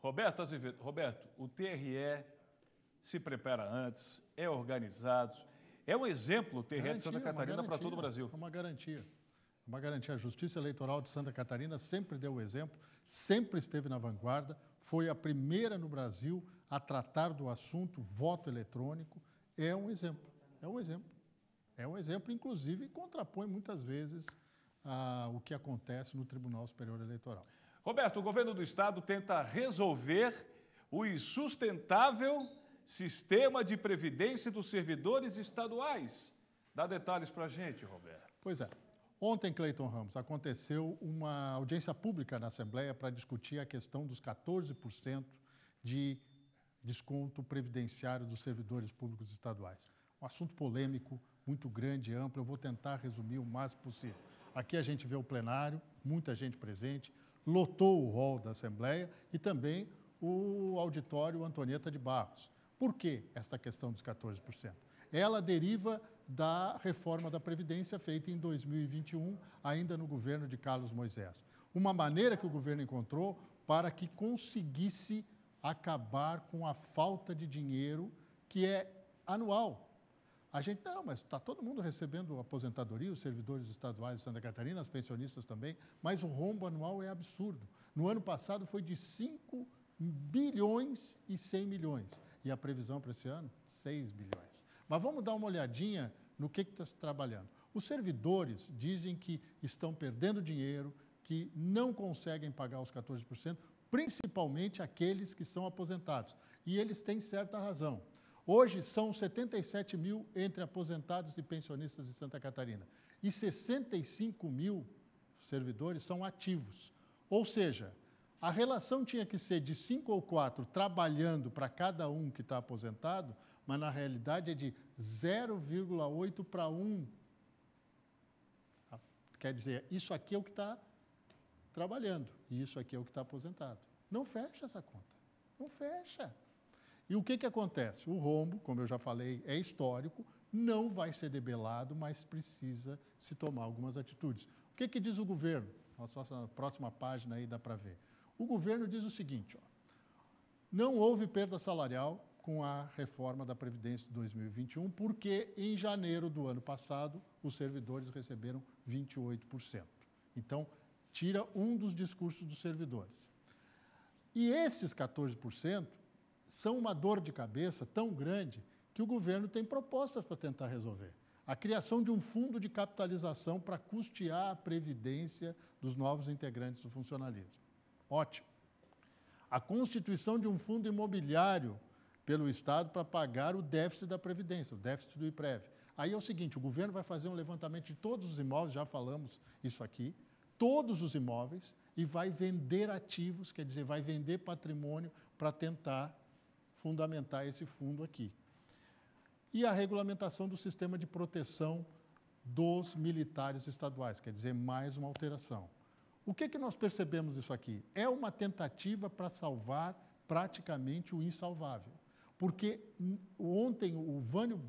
Roberto Azevedo, Roberto, o TRE se prepara antes, é organizado, é um exemplo o TRE de Santa Catarina para todo o Brasil. É uma garantia. Uma garantia. A Justiça Eleitoral de Santa Catarina sempre deu o exemplo, sempre esteve na vanguarda, foi a primeira no Brasil a tratar do assunto voto eletrônico. É um exemplo, é um exemplo. É um exemplo, inclusive, contrapõe muitas vezes o que acontece no Tribunal Superior Eleitoral. Roberto, o governo do Estado tenta resolver o insustentável sistema de previdência dos servidores estaduais. Dá detalhes para a gente, Roberto. Pois é. Ontem, Clayton Ramos, aconteceu uma audiência pública na Assembleia para discutir a questão dos 14% de desconto previdenciário dos servidores públicos estaduais. Um assunto polêmico, muito grande, amplo, eu vou tentar resumir o mais possível. Aqui a gente vê o plenário, muita gente presente, lotou o hall da Assembleia e também o auditório Antonieta de Barros. Por que esta questão dos 14%? Ela deriva da reforma da Previdência feita em 2021, ainda no governo de Carlos Moisés. Uma maneira que o governo encontrou para que conseguisse acabar com a falta de dinheiro que é anual. A gente, não, mas está todo mundo recebendo aposentadoria, os servidores estaduais de Santa Catarina, os pensionistas também, mas o rombo anual é absurdo. No ano passado foi de 5 bilhões e 100 milhões, e a previsão para esse ano, 6 bilhões. Mas vamos dar uma olhadinha no que está se trabalhando. Os servidores dizem que estão perdendo dinheiro, que não conseguem pagar os 14%, principalmente aqueles que são aposentados, e eles têm certa razão. Hoje são 77 mil entre aposentados e pensionistas de Santa Catarina e 65 mil servidores são ativos. Ou seja, a relação tinha que ser de 5 ou 4 trabalhando para cada um que está aposentado, mas na realidade é de 0,8 para 1. Quer dizer, isso aqui é o que está trabalhando e isso aqui é o que está aposentado. Não fecha essa conta, não fecha. E o que acontece? O rombo, como eu já falei, é histórico, não vai ser debelado, mas precisa se tomar algumas atitudes. O que diz o governo? Nossa próxima página aí dá para ver. O governo diz o seguinte, ó, não houve perda salarial com a reforma da Previdência de 2021, porque em janeiro do ano passado os servidores receberam 28%. Então, tira um dos discursos dos servidores. E esses 14%, são uma dor de cabeça tão grande que o governo tem propostas para tentar resolver. A criação de um fundo de capitalização para custear a previdência dos novos integrantes do funcionalismo. Ótimo. A constituição de um fundo imobiliário pelo Estado para pagar o déficit da Previdência, o déficit do IPREV. Aí é o seguinte, o governo vai fazer um levantamento de todos os imóveis, já falamos isso aqui, todos os imóveis, e vai vender ativos, quer dizer, vai vender patrimônio para tentar fundamentar esse fundo aqui. E a regulamentação do sistema de proteção dos militares estaduais, quer dizer, mais uma alteração. O que nós percebemos disso aqui? É uma tentativa para salvar praticamente o insalvável. Porque ontem o Vânio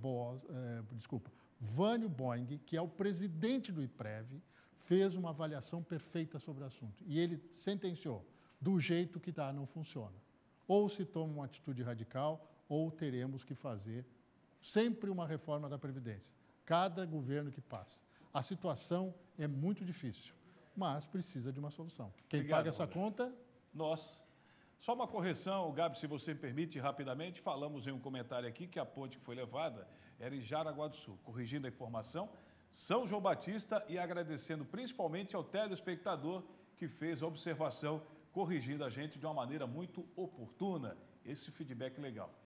Boing, que é o presidente do IPREV, fez uma avaliação perfeita sobre o assunto. E ele sentenciou, do jeito que dá, não funciona. Ou se toma uma atitude radical, ou teremos que fazer sempre uma reforma da Previdência. Cada governo que passa. A situação é muito difícil, mas precisa de uma solução. Quem paga essa conta? Nós. Só uma correção, Gabi, se você me permite, rapidamente. Falamos em um comentário aqui que a ponte que foi levada era em Jaraguá do Sul. Corrigindo a informação, São João Batista, e agradecendo principalmente ao telespectador que fez a observação, corrigindo a gente de uma maneira muito oportuna. Esse feedback legal.